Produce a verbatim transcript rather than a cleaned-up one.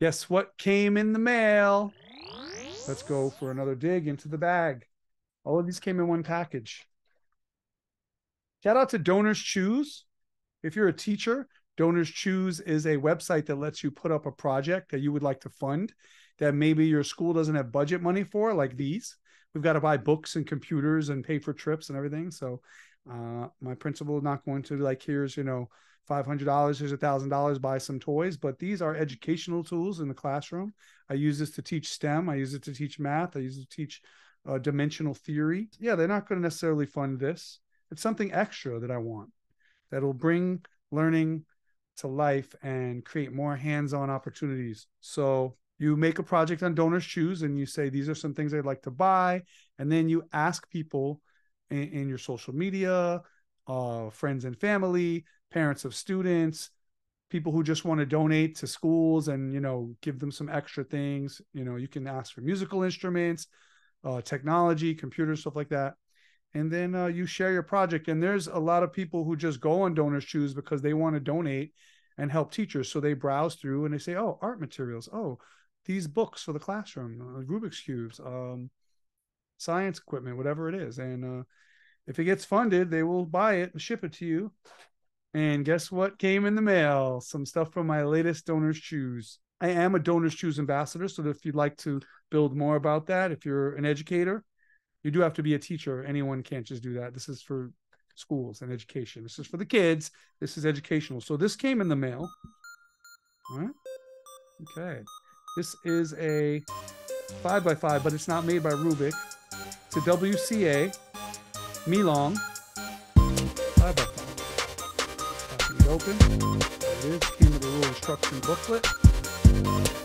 Guess what came in the mail? Let's go for another dig into the bag. All of these came in one package. Shout out to DonorsChoose. If you're a teacher, DonorsChoose is a website that lets you put up a project that you would like to fund that maybe your school doesn't have budget money for, like these. We've got to buy books and computers and pay for trips and everything. So uh, my principal is not going to be like, here's, you know, five hundred dollars, here's one thousand dollars, buy some toys. But these are educational tools in the classroom. I use this to teach STEM. I use it to teach math. I use it to teach uh, dimensional theory. Yeah, they're not going to necessarily fund this. It's something extra that I want that'll bring learning to life and create more hands-on opportunities. So you make a project on DonorsChoose and you say, these are some things I'd like to buy. And then you ask people in, in your social media, uh, friends and family, parents of students, people who just want to donate to schools and, you know, give them some extra things. You know, you can ask for musical instruments, uh, technology, computers, stuff like that. And then uh, you share your project. And there's a lot of people who just go on DonorsChoose because they want to donate and help teachers. So they browse through and they say, oh, art materials. Oh, these books for the classroom, uh, Rubik's Cubes, um, science equipment, whatever it is. And uh, if it gets funded, they will buy it and ship it to you. And guess what came in the mail? Some stuff from my latest DonorsChoose. I am a DonorsChoose ambassador. So that if you'd like to build more about that, if you're an educator, you do have to be a teacher. Anyone can't just do that. This is for schools and education. This is for the kids. This is educational. So this came in the mail. All right. Okay. This is a five by five, but it's not made by Rubik. It's a W C A Milong five by five. It open. It is. Came with a little instruction booklet.